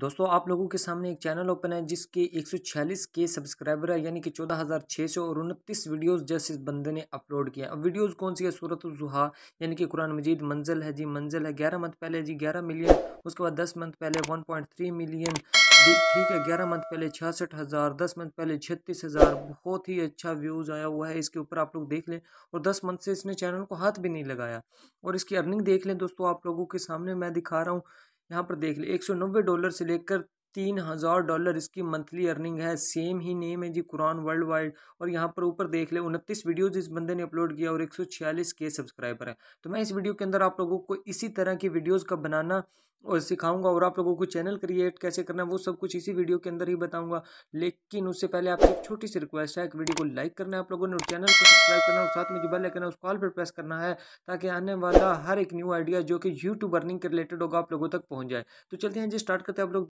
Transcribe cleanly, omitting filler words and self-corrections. दोस्तों आप लोगों के सामने एक चैनल ओपन है जिसके 146 के सब्सक्राइबर है, यानी कि 14,629 वीडियोज़ जैसे बंदे ने अपलोड किया। अब वीडियोज़ कौन सी है? सूरत जुहा यानी कि कुरान मजीद। मंजिल है जी, मंजिल है 11 मंथ पहले जी 11 मिलियन, उसके बाद 10 मंथ पहले 1.3 मिलियन, ठीक है 11 मंथ पहले 66,000, 10 मंथ पहले 36,000। बहुत ही अच्छा व्यूज़ आया हुआ है इसके ऊपर, आप लोग देख लें। और 10 मंथ से इसने चैनल को हाथ भी नहीं लगाया और इसकी अर्निंग देख लें दोस्तों, आप लोगों के सामने मैं दिखा रहा हूँ, यहाँ पर देख ले। $190 से लेकर $3,000 इसकी मंथली अर्निंग है। सेम ही नेम है जी, कुरान वर्ल्ड वाइड। और यहाँ पर ऊपर देख ले 29 वीडियोज़ इस बंदे ने अपलोड किया और 146 के सब्सक्राइबर हैं। तो मैं इस वीडियो के अंदर आप लोगों को इसी तरह की वीडियोज़ का बनाना और सिखाऊंगा और आप लोगों को चैनल क्रिएट कैसे करना है वो सब कुछ इसी वीडियो के अंदर ही बताऊंगा। लेकिन उससे पहले आपसे एक छोटी सी रिक्वेस्ट है, एक वीडियो को लाइक करना है आप लोगों ने और चैनल को सब्सक्राइब करना है और साथ में जो बेल आइकन है उस कॉल पर प्रेस करना है ताकि आने वाला हर एक न्यू आइडिया जो कि यूट्यूब अर्निंग के रिलेटेड होगा आप लोगों तक पहुँच जाए। तो चलते हैं जी स्टार्ट करते हैं आप लोग।